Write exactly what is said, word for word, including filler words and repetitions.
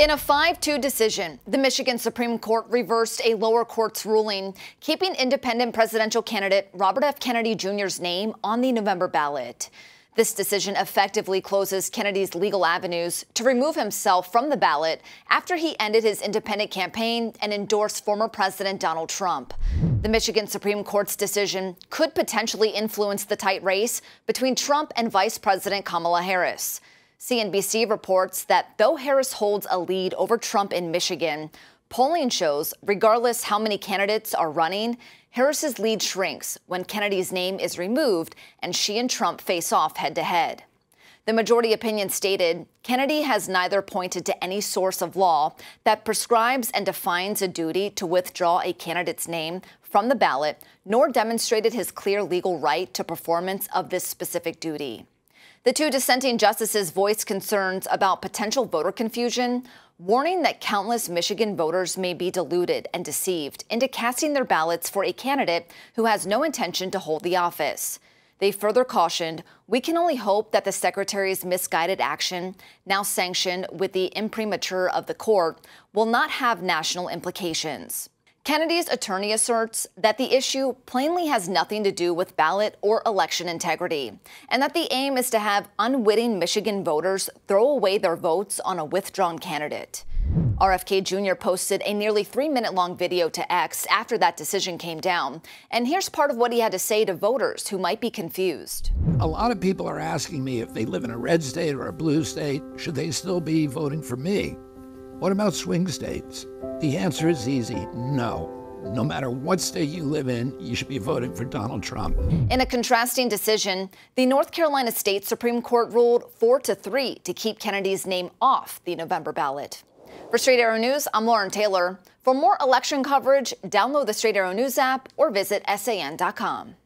In a five two decision, the Michigan Supreme Court reversed a lower court's ruling, keeping independent presidential candidate Robert F. Kennedy Junior's name on the November ballot. This decision effectively closes Kennedy's legal avenues to remove himself from the ballot after he ended his independent campaign and endorsed former President Donald Trump. The Michigan Supreme Court's decision could potentially influence the tight race between Trump and Vice President Kamala Harris. C N B C reports that though Harris holds a lead over Trump in Michigan, polling shows, regardless how many candidates are running, Harris's lead shrinks when Kennedy's name is removed and she and Trump face off head-to-head. The majority opinion stated, Kennedy has neither pointed to any source of law that prescribes and defines a duty to withdraw a candidate's name from the ballot, nor demonstrated his clear legal right to performance of this specific duty. The two dissenting justices voiced concerns about potential voter confusion, warning that countless Michigan voters may be deluded and deceived into casting their ballots for a candidate who has no intention to hold the office. They further cautioned, "We can only hope that the Secretary's misguided action, now sanctioned with the imprimatur of the court, will not have national implications." Kennedy's attorney asserts that the issue plainly has nothing to do with ballot or election integrity, and that the aim is to have unwitting Michigan voters throw away their votes on a withdrawn candidate. R F K Junior posted a nearly three-minute-long video to X after that decision came down, and here's part of what he had to say to voters who might be confused. A lot of people are asking me if they live in a red state or a blue state, should they still be voting for me? What about swing states? The answer is easy, no. No matter what state you live in, you should be voting for Donald Trump. In a contrasting decision, the North Carolina State Supreme Court ruled four to three to keep Kennedy's name off the November ballot. For Straight Arrow News, I'm Lauren Taylor. For more election coverage, download the Straight Arrow News app or visit S A N dot com.